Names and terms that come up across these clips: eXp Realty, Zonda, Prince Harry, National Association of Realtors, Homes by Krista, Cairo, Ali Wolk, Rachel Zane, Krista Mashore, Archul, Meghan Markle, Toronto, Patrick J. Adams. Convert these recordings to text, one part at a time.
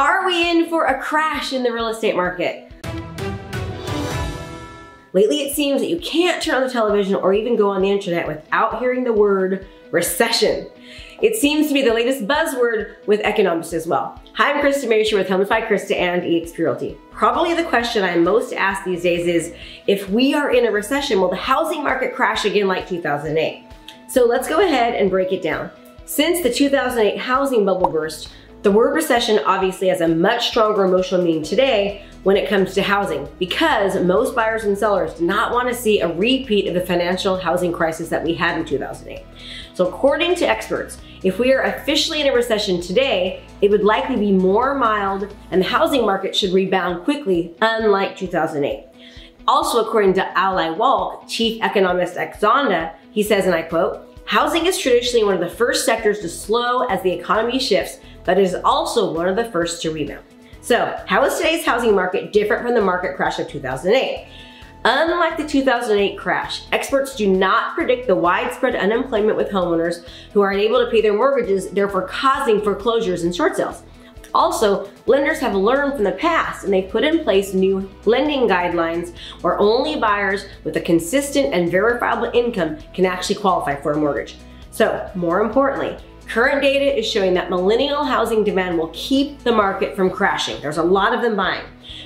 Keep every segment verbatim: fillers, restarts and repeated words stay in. Are we in for a crash in the real estate market? Lately, it seems that you can't turn on the television or even go on the internet without hearing the word recession. It seems to be the latest buzzword with economists as well. Hi, I'm Krista Mashore with Homes by Krista and eXp Realty. Probably the question I'm most asked these days is, if we are in a recession, will the housing market crash again like two thousand eight? So let's go ahead and break it down. Since the two thousand eight housing bubble burst, the word recession obviously has a much stronger emotional meaning today when it comes to housing, because most buyers and sellers do not want to see a repeat of the financial housing crisis that we had in two thousand eight. So according to experts, if we are officially in a recession today, it would likely be more mild and the housing market should rebound quickly, unlike two thousand eight. Also, according to Ali Wolk, chief economist at Zonda, he says, and I quote, "Housing is traditionally one of the first sectors to slow as the economy shifts, but it is also one of the first to rebound." So how is today's housing market different from the market crash of two thousand eight? Unlike the two thousand eight crash, experts do not predict the widespread unemployment with homeowners who are unable to pay their mortgages, therefore causing foreclosures and short sales. Also, lenders have learned from the past and they put in place new lending guidelines where only buyers with a consistent and verifiable income can actually qualify for a mortgage. So more importantly, current data is showing that millennial housing demand will keep the market from crashing. There's a lot of them buying.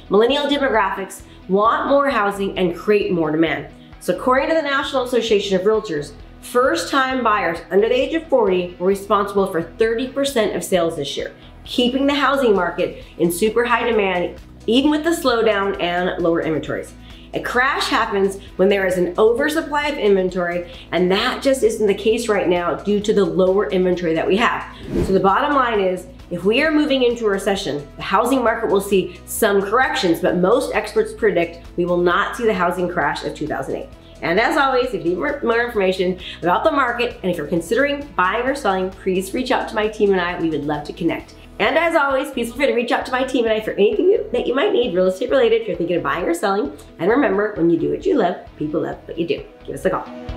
Millennial demographics want more housing and create more demand. So according to the National Association of Realtors, first-time buyers under the age of forty were responsible for thirty percent of sales this year, keeping the housing market in super high demand, even with the slowdown and lower inventories. A crash happens when there is an oversupply of inventory, and that just isn't the case right now due to the lower inventory that we have. So the bottom line is, if we are moving into a recession, the housing market will see some corrections, but most experts predict we will not see the housing crash of two thousand eight. And as always, if you need more information about the market, and if you're considering buying or selling, please reach out to my team and I. We would love to connect. And as always, please feel free to reach out to my team and I for anything that you might need real estate related if you're thinking of buying or selling. And remember, when you do what you love, people love what you do. Give us a call.